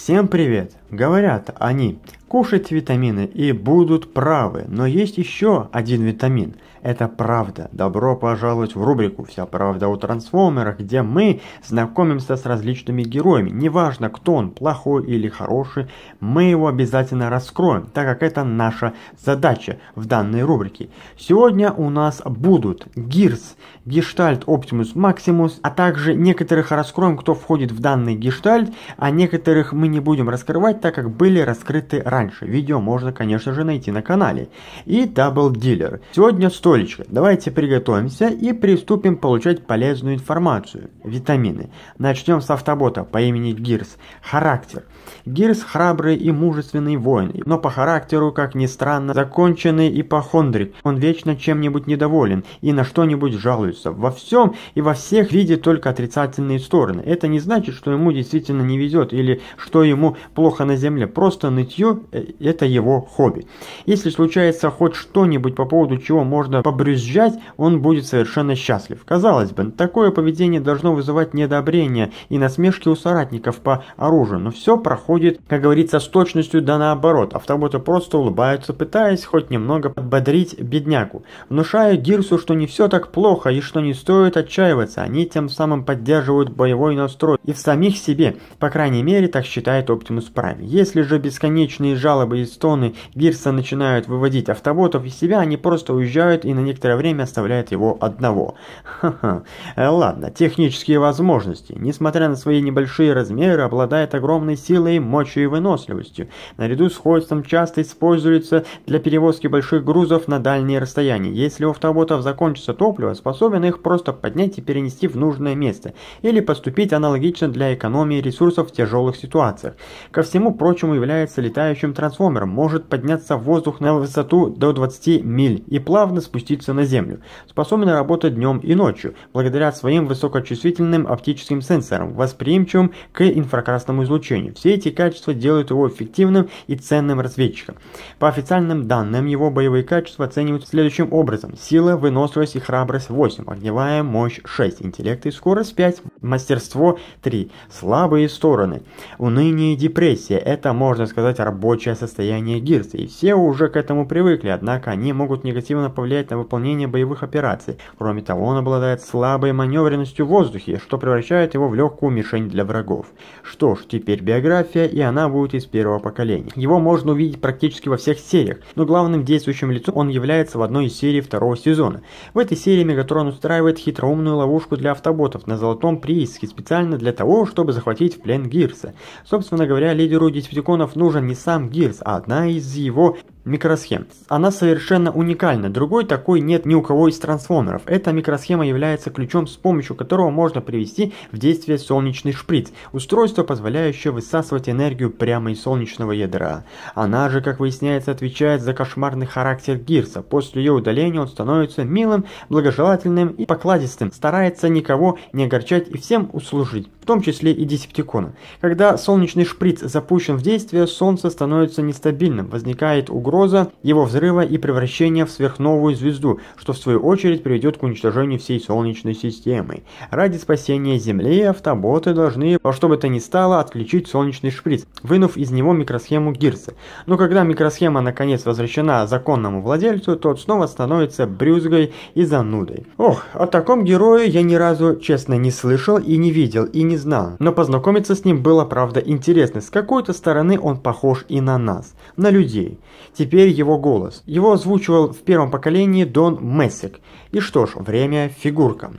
Всем привет! Говорят они, кушать витамины и будут правы, но есть еще один витамин. Это правда. Добро пожаловать в рубрику «Вся правда о трансформерах», где мы знакомимся с различными героями. Неважно, кто он, плохой или хороший, мы его обязательно раскроем, так как это наша задача в данной рубрике. Сегодня у нас будут Гирс, Гештальт Оптимус Максимус, а также некоторых раскроем, кто входит в данный Гештальт, а некоторых мы не будем раскрывать, так как были раскрыты раньше. Видео можно, конечно же, найти на канале. И Дабл Дилер. Сегодня столечко. Давайте приготовимся и приступим получать полезную информацию. Витамины. Начнем с автобота по имени Гирс. Характер. Гирс храбрый и мужественный воин, но по характеру, как ни странно, законченный ипохондрик. Он вечно чем-нибудь недоволен и на что-нибудь жалуется. Во всем и во всех видит только отрицательные стороны. Это не значит, что ему действительно не везет или что ему плохо на земле. Просто нытье – это его хобби. Если случается хоть что-нибудь, по поводу чего можно побрюзжать, он будет совершенно счастлив. Казалось бы, такое поведение должно вызывать неодобрение и насмешки у соратников по оружию, но все проходит, как говорится, с точностью да наоборот. Автоботы просто улыбаются, пытаясь хоть немного подбодрить бедняку, внушая Гирсу, что не все так плохо и что не стоит отчаиваться. Они тем самым поддерживают боевой настрой и в самих себе, по крайней мере, так считает Оптимус Прайм. Если же бесконечные жалобы и стоны Гирса начинают выводить автоботов из себя, они просто уезжают и на некоторое время оставляют его одного. Ха-ха. Ладно, технические возможности. Несмотря на свои небольшие размеры, обладает огромной силой, мощью и выносливостью. Наряду с ходством часто используется для перевозки больших грузов на дальние расстояния. Если у автоботов закончится топливо, способен их просто поднять и перенести в нужное место. Или поступить аналогично для экономии ресурсов в тяжелых ситуациях. Ко всему прочему, является летающим трансформером, может подняться в воздух на высоту до 20 миль и плавно спуститься на землю. Способен работать днем и ночью, благодаря своим высокочувствительным оптическим сенсорам, восприимчивым к инфракрасному излучению. Все эти качества делают его эффективным и ценным разведчиком. По официальным данным, его боевые качества оцениваются следующим образом. Сила, выносливость и храбрость 8, огневая мощь 6, интеллект и скорость 5, мастерство 3. Слабые стороны. Уныние и депрессия – это, можно сказать, рабочее состояние Гирса, и все уже к этому привыкли, однако они могут негативно повлиять на выполнение боевых операций. Кроме того, он обладает слабой маневренностью в воздухе, что превращает его в легкую мишень для врагов. Что ж, теперь биография, и она будет из первого поколения. Его можно увидеть практически во всех сериях, но главным действующим лицом он является в одной из серий второго сезона. В этой серии Мегатрон устраивает хитроумную ловушку для автоботов на золотом прииске специально для того, чтобы захватить в плен Гирса. Собственно говоря, лидеру Десептиконов нужен не сам Гирс, а одна из его микросхем. Она совершенно уникальна, другой такой нет ни у кого из трансформеров. Эта микросхема является ключом, с помощью которого можно привести в действие солнечный шприц, устройство, позволяющее высасывать энергию прямо из солнечного ядра. Она же, как выясняется, отвечает за кошмарный характер Гирса. После ее удаления он становится милым, благожелательным и покладистым, старается никого не огорчать и всем услужить, в том числе и Десептикона. Когда солнечный шприц запущен в действие, солнце становится нестабильным, возникает угроза его взрыва и превращения в сверхновую звезду, что в свою очередь приведет к уничтожению всей Солнечной системы. Ради спасения Земли автоботы должны во что бы то ни стало отключить солнечный шприц, вынув из него микросхему Гирса. Но когда микросхема наконец возвращена законному владельцу, тот снова становится брюзгой и занудой. Ох, о таком герое я ни разу, честно, не слышал и не видел, и не знал. Но познакомиться с ним было, правда, интересно. С какой-то стороны он похож и на нас, на людей. Теперь его голос. Его озвучивал в первом поколении Дон Мессик. И что ж, время фигуркам.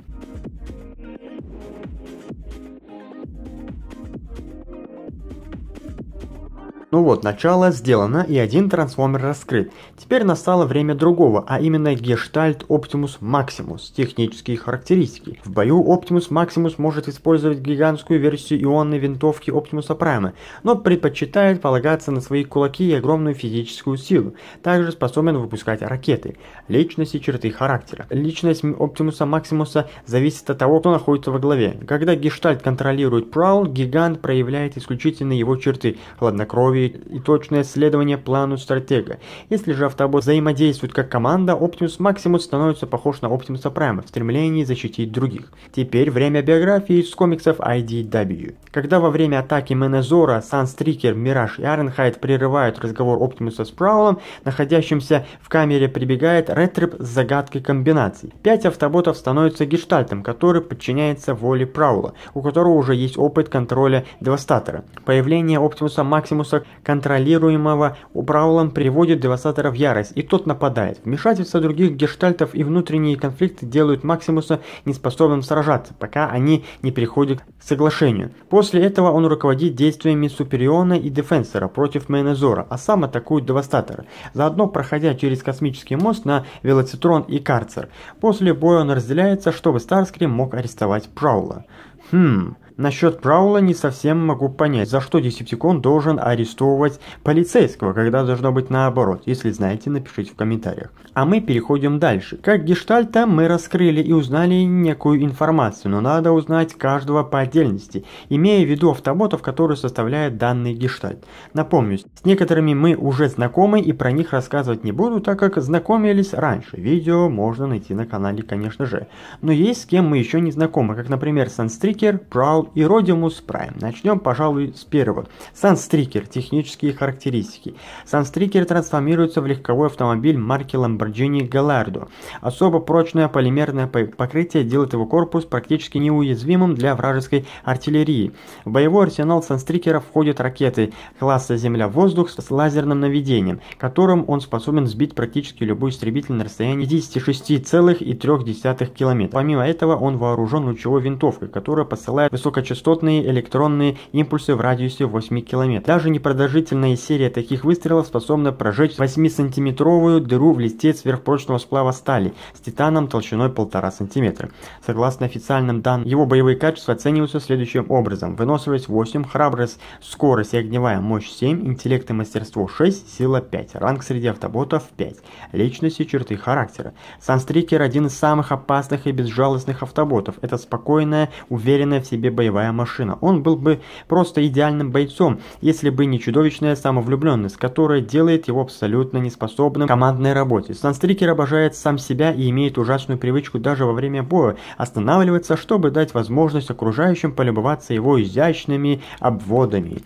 Ну вот, начало сделано и один трансформер раскрыт. Теперь настало время другого, а именно Гештальт Оптимус Максимус. Технические характеристики. В бою Оптимус Максимус может использовать гигантскую версию ионной винтовки Оптимуса Прайма, но предпочитает полагаться на свои кулаки и огромную физическую силу. Также способен выпускать ракеты. Личность и черты характера. Личность Оптимуса Максимуса зависит от того, кто находится во главе. Когда Гештальт контролирует Праул, гигант проявляет исключительно его черты: хладнокровие, условий и точное следование плану стратега. Если же автобот взаимодействует как команда, Оптимус Максимус становится похож на Оптимуса Прайма в стремлении защитить других. Теперь время биографии из комиксов IDW. Когда во время атаки Меназора, Санстрикер, Мираж и Аренхайд прерывают разговор Оптимуса с Праулом, находящимся в камере прибегает Ретрэп с загадкой комбинаций. 5 автоботов становятся гештальтом, который подчиняется воле Праула, у которого уже есть опыт контроля Девастатора. Появление Оптимуса Максимуса, контролируемого Праулом, приводит Девастатора в ярость, и тот нападает. Вмешательство других гештальтов и внутренние конфликты делают Максимуса неспособным сражаться, пока они не приходят к соглашению. После этого он руководит действиями Супериона и Дефенсера против Меназора, а сам атакует Девастатора, заодно проходя через космический мост на Велоцитрон и Карцер. После боя он разделяется, чтобы Старскрим мог арестовать Праула. Насчет Праула не совсем могу понять, за что Десептикон должен арестовывать полицейского, когда должно быть наоборот. Если знаете, напишите в комментариях. А мы переходим дальше. Как гештальта мы раскрыли и узнали некую информацию, но надо узнать каждого по отдельности, имея в виду автоботов, которые составляют данный гештальт. Напомню, с некоторыми мы уже знакомы и про них рассказывать не буду, так как знакомились раньше. Видео можно найти на канале, конечно же. Но есть с кем мы еще не знакомы, как, например, Санстрикер, Праул и Родимус Прайм. Начнем, пожалуй, с первого. Санстрикер. Технические характеристики. Санстрикер трансформируется в легковой автомобиль марки Lamborghini Gallardo. Особо прочное полимерное покрытие делает его корпус практически неуязвимым для вражеской артиллерии. В боевой арсенал Санстрикера входят ракеты класса Земля-воздух с лазерным наведением, которым он способен сбить практически любой истребитель на расстоянии 56,3 км. Помимо этого, он вооружен лучевой винтовкой, которая посылает высокое частотные электронные импульсы в радиусе 8 км. Даже непродолжительная серия таких выстрелов способна прожечь 8-сантиметровую дыру в листе сверхпрочного сплава стали с титаном толщиной 1,5 см. Согласно официальным данным, его боевые качества оцениваются следующим образом. Выносливость 8, храбрость, скорость и огневая мощь 7, интеллект и мастерство 6, сила 5, ранг среди автоботов 5, личность и черты характера. Санстрикер один из самых опасных и безжалостных автоботов. Это спокойная, уверенная в себе боевая машина. Он был бы просто идеальным бойцом, если бы не чудовищная самовлюбленность, которая делает его абсолютно неспособным к командной работе. Санстрикер обожает сам себя и имеет ужасную привычку даже во время боя останавливаться, чтобы дать возможность окружающим полюбоваться его изящными обводами.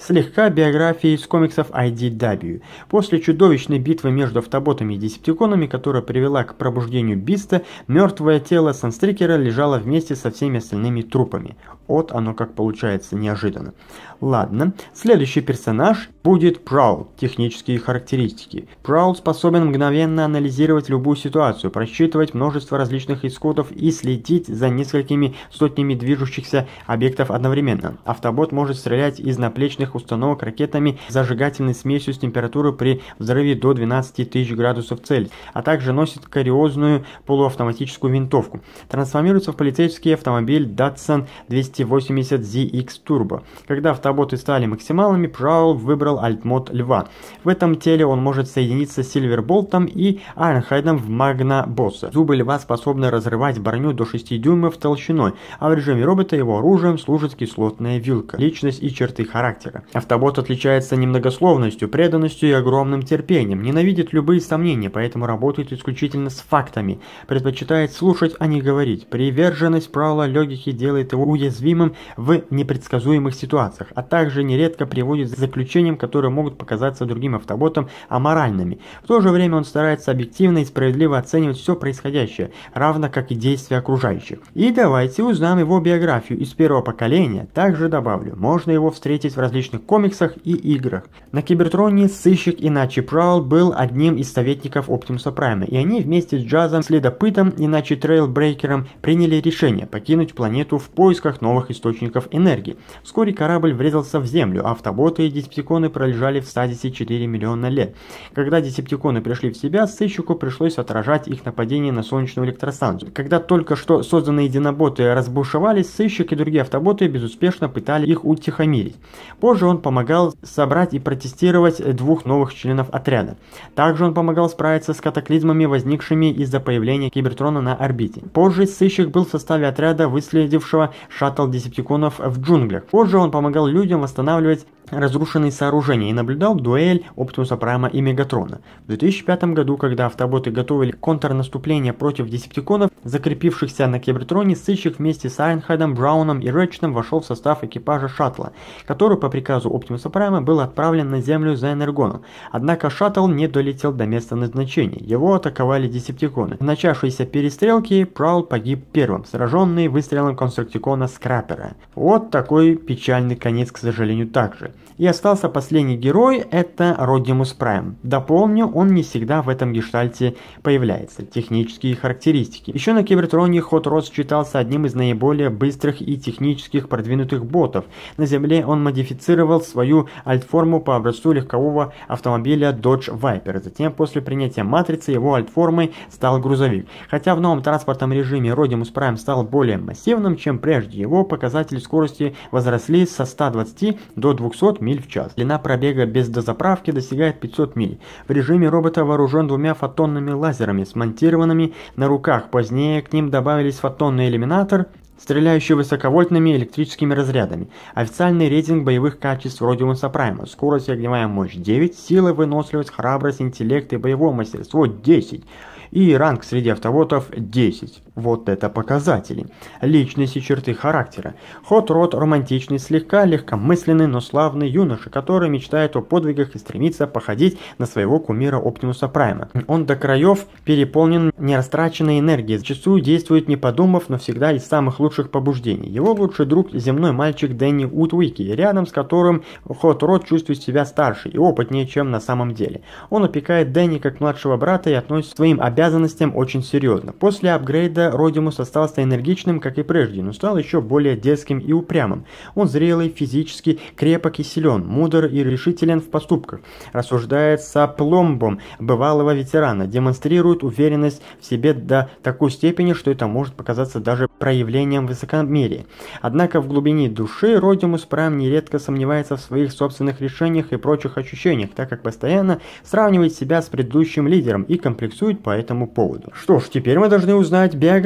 Слегка биографии из комиксов IDW. После чудовищной битвы между автоботами и десептиконами, которая привела к пробуждению Биста, мертвое тело Санстрикера лежало вместе со всеми остальными трупами. Вот оно как получается неожиданно. Ладно, следующий персонаж будет Праул. Технические характеристики. Праул способен мгновенно анализировать любую ситуацию, просчитывать множество различных исходов и следить за несколькими сотнями движущихся объектов одновременно. Автобот может стрелять из наплечных установок ракетами зажигательной смесью с температурой при взрыве до 12 000 градусов Цельсия, а также носит кариозную полуавтоматическую винтовку. Трансформируется в полицейский автомобиль Datsun 280 ZX Turbo. Когда автоботы стали максималами, Праул выбрал альтмод Льва. В этом теле он может соединиться с Сильверболтом и Айронхайдом в Магна-босса. Зубы Льва способны разрывать броню до 6 дюймов толщиной, а в режиме робота его оружием служит кислотная вилка. Личность и черты характера. Автобот отличается немногословностью, преданностью и огромным терпением, ненавидит любые сомнения, поэтому работает исключительно с фактами, предпочитает слушать, а не говорить. Приверженность Праула легких делает его уязвимым в непредсказуемых ситуациях, а также нередко приводит к заключениям, которые могут показаться другим автоботам аморальными. В то же время он старается объективно и справедливо оценивать все происходящее, равно как и действия окружающих. И давайте узнаем его биографию из первого поколения. Также добавлю, можно его встретить в различных комиксах и играх. На Кибертроне сыщик иначе Праул был одним из советников Оптимуса Прайма, и они вместе с Джазом, Следопытом, иначе Трейлбрейкером, приняли решение покинуть планету в поисках новых источников энергии. Вскоре корабль врезался в землю, а автоботы и десептиконы пролежали в стазисе 4 миллиона лет. Когда десептиконы пришли в себя, сыщику пришлось отражать их нападение на солнечную электростанцию. Когда только что созданные диноботы разбушевались, сыщик и другие автоботы безуспешно пытались их утихомирить. Позже он помогал собрать и протестировать двух новых членов отряда. Также он помогал справиться с катаклизмами, возникшими из-за появления Кибертрона на орбите. Позже сыщик был в составе отряда, выследившего шаттл десептиконов в джунглях. Позже он помогал людям восстанавливать разрушенные сооружения и наблюдал дуэль Оптимуса Прайма и Мегатрона. В 2005 году, когда автоботы готовили контрнаступление против десептиконов, закрепившихся на Кибертроне, сыщик вместе с Айронхайдом, Брауном и Рэтчетом вошел в состав экипажа шаттла, который по приказу Оптимуса Прайма был отправлен на Землю за Энергоном. Однако шаттл не долетел до места назначения, его атаковали десептиконы. В начавшейся перестрелке Праул погиб первым, сраженный выстрелом конструктикона Скрапера. Вот такой печальный конец, к сожалению, также. И остался последний герой, это Родимус Прайм. Дополню, он не всегда в этом гештальте появляется. Технические характеристики. Еще на Кибертроне Хот Род считался одним из наиболее быстрых и технических продвинутых ботов. На Земле он модифицировал свою альтформу по образцу легкового автомобиля Dodge Viper. Затем после принятия матрицы его альтформой стал грузовик. Хотя в новом транспортном режиме Родимус Прайм стал более массивным, чем прежде, его показатели скорости возросли со 120 до 200 миль в час. Длина пробега без дозаправки достигает 500 миль. В режиме робота вооружен двумя фотонными лазерами, смонтированными на руках. Позднее к ним добавились фотонный иллюминатор, стреляющий высоковольтными электрическими разрядами. Официальный рейтинг боевых качеств Родимуса Прайма. Скорость и огневая мощь 9, сила, выносливость, храбрость, интеллект и боевое мастерство 10. И ранг среди автоботов 10. Вот это показатели. Личность и черты характера. Хот Род романтичный, слегка легкомысленный, но славный юноша, который мечтает о подвигах и стремится походить на своего кумира Оптимуса Прайма. Он до краев переполнен нерастраченной энергией, зачастую действует не подумав, но всегда из самых лучших побуждений. Его лучший друг — земной мальчик Дэнни Утвики, рядом с которым Хот Род чувствует себя старше и опытнее, чем на самом деле. Он опекает Дэнни как младшего брата и относится к своим обязанностям очень серьезно. После апгрейда Родимус остался энергичным, как и прежде, но стал еще более дерзким и упрямым. Он зрелый, физически крепок и силен, мудр и решителен в поступках, рассуждает с апломбом бывалого ветерана, демонстрирует уверенность в себе до такой степени, что это может показаться даже проявлением высокомерия. Однако в глубине души Родимус Прайм нередко сомневается в своих собственных решениях и прочих ощущениях, так как постоянно сравнивает себя с предыдущим лидером и комплексует по этому поводу. Что ж, теперь мы должны узнать биографию,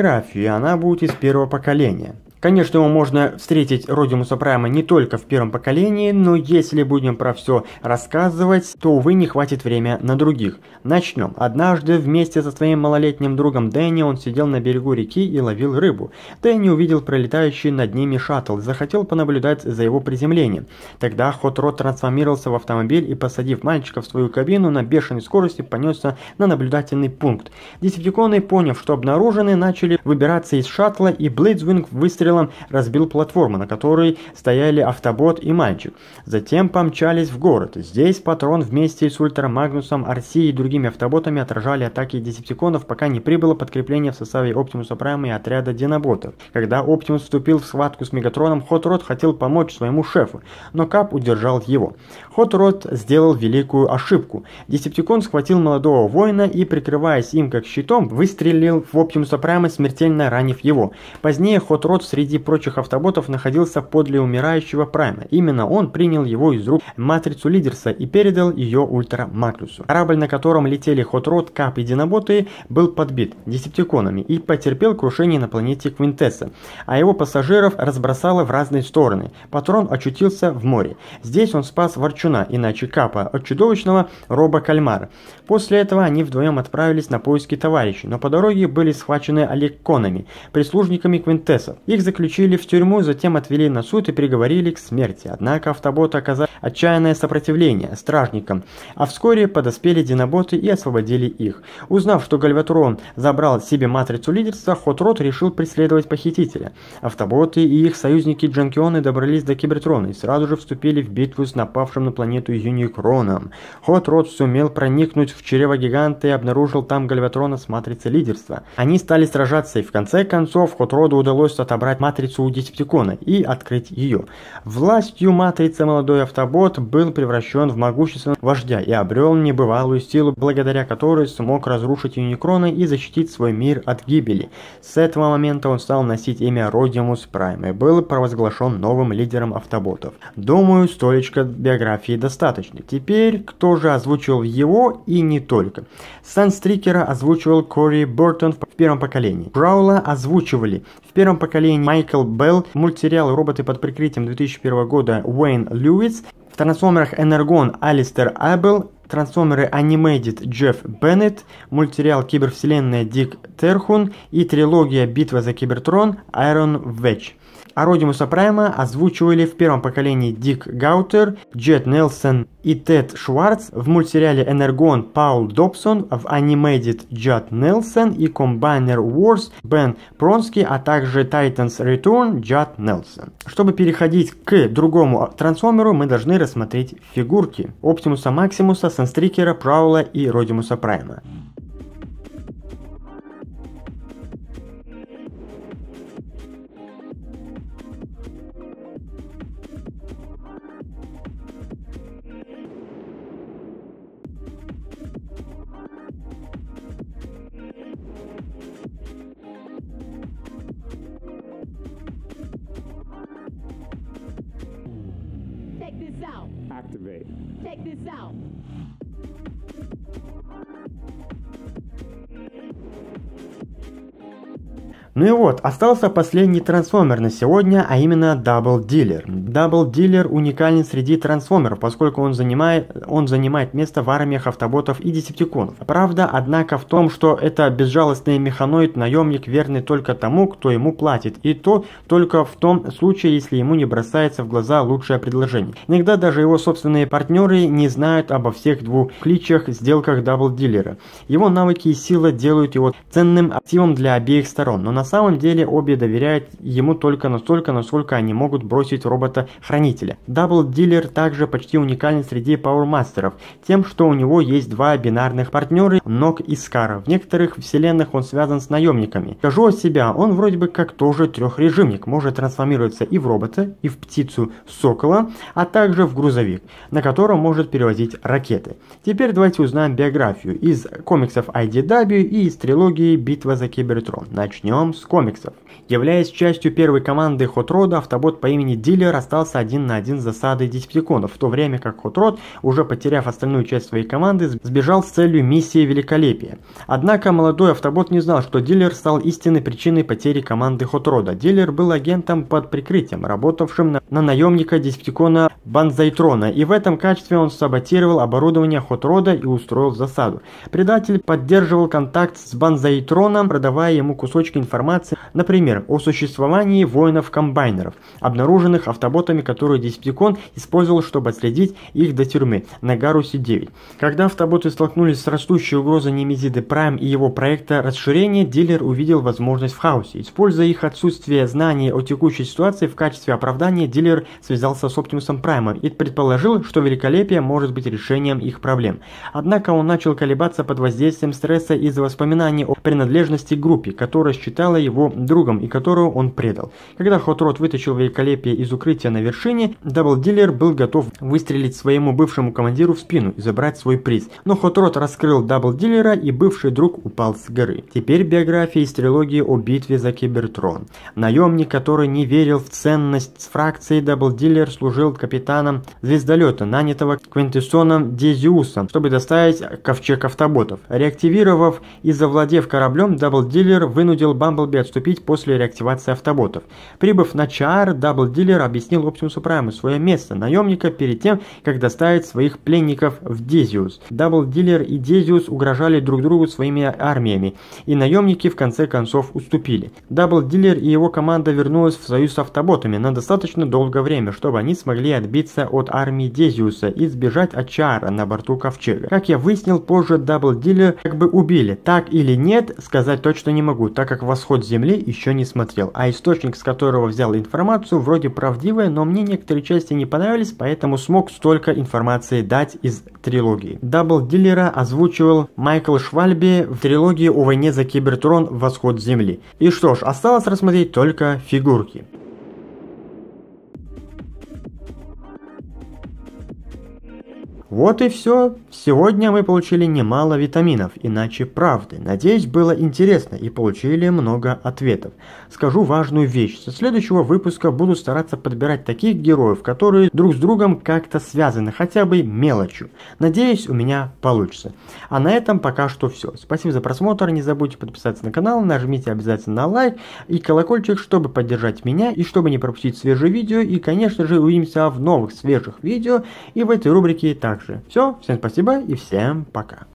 и она будет из первого поколения. Конечно, его можно встретить, Родимуса Прайма, не только в первом поколении, но если будем про все рассказывать, то, увы, не хватит время на других. Начнем. Однажды вместе со своим малолетним другом Дэнни он сидел на берегу реки и ловил рыбу. Дэнни увидел пролетающий над ними шаттл и захотел понаблюдать за его приземлением. Тогда Хот Род трансформировался в автомобиль и, посадив мальчика в свою кабину, на бешеной скорости понесся на наблюдательный пункт. Десептиконы, поняв, что обнаружены, начали выбираться из шаттла, и Блейдзвинг выстрелил, разбил платформу, на которой стояли автобот и мальчик. Затем помчались в город. Здесь Патрон вместе с Ультра Магнусом, Арси и другими автоботами отражали атаки десептиконов, пока не прибыло подкрепление в составе Оптимуса Прайма и отряда диноботов. Когда Оптимус вступил в схватку с Мегатроном, Хот Род хотел помочь своему шефу, но Кап удержал его. Хот Род сделал великую ошибку. Десептикон схватил молодого воина и, прикрываясь им как щитом, выстрелил в Оптимуса Прайма, смертельно ранив его. Позднее Хот Род среди прочих автоботов находился подле умирающего Прайма. Именно он принял его из рук матрицу Лидерса и передал ее Ультра Максимусу. Корабль, на котором летели Хот Род, Кап и диноботы, был подбит десептиконами и потерпел крушение на планете Квинтеса, а его пассажиров разбросало в разные стороны. Патрон очутился в море. Здесь он спас Ворчуна, иначе Капа, от чудовищного роба-кальмара. После этого они вдвоем отправились на поиски товарищей, но по дороге были схвачены олекконами, прислужниками Квинтеса. Их заключили в тюрьму, затем отвели на суд и приговорили к смерти. Однако автоботы оказали отчаянное сопротивление стражникам, а вскоре подоспели диноботы и освободили их. Узнав, что Гальватрон забрал себе матрицу лидерства, Хот Род решил преследовать похитителя. Автоботы и их союзники-джанкионы добрались до Кибертрона и сразу же вступили в битву с напавшим на планету Юникроном. Хот Род сумел проникнуть в чрево гиганта и обнаружил там Гальватрона с матрицей лидерства. Они стали сражаться, и в конце концов Хот Роду удалось отобрать матрицу у десептикона и открыть ее. Властью матрицы молодой автобот был превращен в могущественного вождя и обрел небывалую силу, благодаря которой смог разрушить Юникрона и защитить свой мир от гибели. С этого момента он стал носить имя Родимус Прайм и был провозглашен новым лидером автоботов. Думаю, столечко биографии достаточно. Теперь, кто же озвучил его и не только. Санстрикера озвучивал Кори Бертон в первом поколении. Праула озвучивали в первом поколении Майкл Белл, мультсериал «Роботы под прикрытием» 2001 года Уэйн Льюис, В трансформерах Энергон Алистер Абел, трансформеры Animated Джефф Беннет, мультсериал Кибервселенная Дик Терхун и трилогия Битва за Кибертрон Айрон Ведж. А Родимуса Прайма озвучивали в первом поколении Дик Гаутер, Джет Нелсон и Тед Шварц, в мультсериале Энергон Паул Добсон, в Animated Джет Нелсон и Combiner Wars Бен Пронский, а также Titans Return Джет Нелсон. Чтобы переходить к другому трансформеру, мы должны рассмотреть фигурки Оптимуса Максимуса, Санстрикера, Праула и Родимуса Прайма. Ну и вот, остался последний трансформер на сегодня, а именно Дабл Дилер. Дабл Дилер уникален среди трансформеров, поскольку он занимает место в армиях автоботов и десептиконов. Правда, однако, в том, что это безжалостный механоид-наемник, верный только тому, кто ему платит, и то только в том случае, если ему не бросается в глаза лучшее предложение. Иногда даже его собственные партнеры не знают обо всех двух кличах сделках Дабл Дилера. Его навыки и сила делают его ценным активом для обеих сторон, но на самом деле обе доверяют ему только настолько, насколько они могут бросить робота-хранителя. Дабл Дилер также почти уникален среди пауэрмастеров тем, что у него есть два бинарных партнера Нок и Скара. В некоторых вселенных он связан с наемниками. Скажу от себя, он вроде бы как тоже трехрежимник, может трансформироваться и в робота, и в птицу сокола, а также в грузовик, на котором может перевозить ракеты. Теперь давайте узнаем биографию из комиксов IDW и из трилогии «Битва за Кибертрон». Начнем с комиксов. Являясь частью первой команды Хот Рода, автобот по имени Дилер остался один на один с засадой десептиконов, в то время как Хот Род, уже потеряв остальную часть своей команды, сбежал с целью миссии Великолепие. Однако молодой автобот не знал, что Дилер стал истинной причиной потери команды Хот Рода. Дилер был агентом под прикрытием, работавшим на наемника десептикона Банзайтрона, и в этом качестве он саботировал оборудование Хот Рода и устроил засаду. Предатель поддерживал контакт с Банзайтроном, продавая ему кусочки информации, например, о существовании воинов-комбайнеров, обнаруженных автоботами, которые Десептикон использовал, чтобы отследить их до тюрьмы на Гарусе 9. Когда автоботы столкнулись с растущей угрозой Немезиды Прайм и его проекта расширения, Дилер увидел возможность в хаосе. Используя их отсутствие знаний о текущей ситуации в качестве оправдания, Дилер связался с Оптимусом Праймом и предположил, что Великолепие может быть решением их проблем. Однако он начал колебаться под воздействием стресса из-за воспоминаний о принадлежности к группе, которая считала его другом и которого он предал. Когда Хот Род вытащил Великолепие из укрытия на вершине, Дабл Дилер был готов выстрелить своему бывшему командиру в спину и забрать свой приз. Но Хот Род раскрыл Дабл Дилера, и бывший друг упал с горы. Теперь биография из трилогии о битве за Кибертрон. Наемник, который не верил в ценность фракции, Дабл Дилер служил капитаном звездолета, нанятого Квинтесоном Дезиусом, чтобы доставить ковчег автоботов. Реактивировав и завладев кораблем, Дабл Дилер вынудил Бамблби отступить после реактивации автоботов. Прибыв на Чаар, Дабл Дилер объяснил Оптимусу Прайму свое место наемника перед тем, как доставить своих пленников в Дезиус. Дабл Дилер и Дезиус угрожали друг другу своими армиями, и наемники в конце концов уступили. Дабл Дилер и его команда вернулась в союз с автоботами на достаточно долгое время, чтобы они смогли отбиться от армии Дезиуса и сбежать от Чаара на борту ковчега. Как я выяснил позже, Дабл Дилер как бы убили. Так или нет, сказать точно не могу, так как «Восход Земли» еще не смотрел, а источник, с которого взял информацию, вроде правдивая, но мне некоторые части не понравились, поэтому смог столько информации дать из трилогии. Дабл Дилера озвучивал Майкл Швальби в трилогии о войне за Кибертрон «Восход Земли». И что ж, осталось рассмотреть только фигурки. Вот и все. Сегодня мы получили немало витаминов, иначе правды. Надеюсь, было интересно и получили много ответов. Скажу важную вещь. Со следующего выпуска буду стараться подбирать таких героев, которые друг с другом как-то связаны, хотя бы мелочью. Надеюсь, у меня получится. А на этом пока что все. Спасибо за просмотр. Не забудьте подписаться на канал, нажмите обязательно на лайк и колокольчик, чтобы поддержать меня и чтобы не пропустить свежие видео. И, конечно же, увидимся в новых свежих видео и в этой рубрике также. Все, всем спасибо и всем пока.